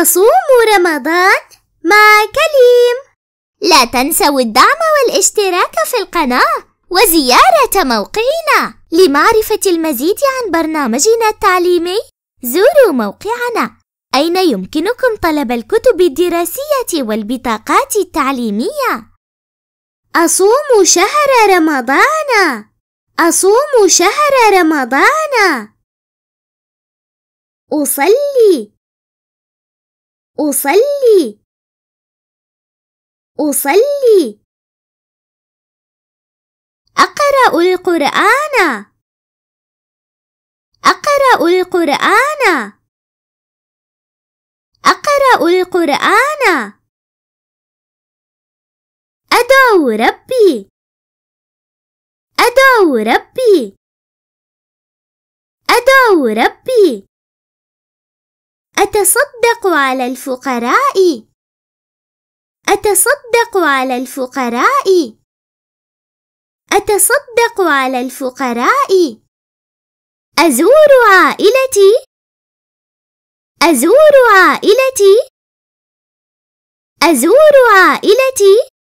أصوم رمضان مع كليم. لا تنسوا الدعم والاشتراك في القناة وزيارة موقعنا لمعرفة المزيد عن برنامجنا التعليمي. زوروا موقعنا أين يمكنكم طلب الكتب الدراسية والبطاقات التعليمية. أصوم شهر رمضان، أصوم شهر رمضان. أصلي أصلي أصلي. أقرأ القرآن، أقرأ القرآن، أقرأ القرآن. أدعو ربي، أدعو ربي، أدعو ربي. أتصدق على الفقراء، أتصدق على الفقراء، أتصدق على الفقراء. أزور عائلتي، أزور عائلتي، أزور عائلتي.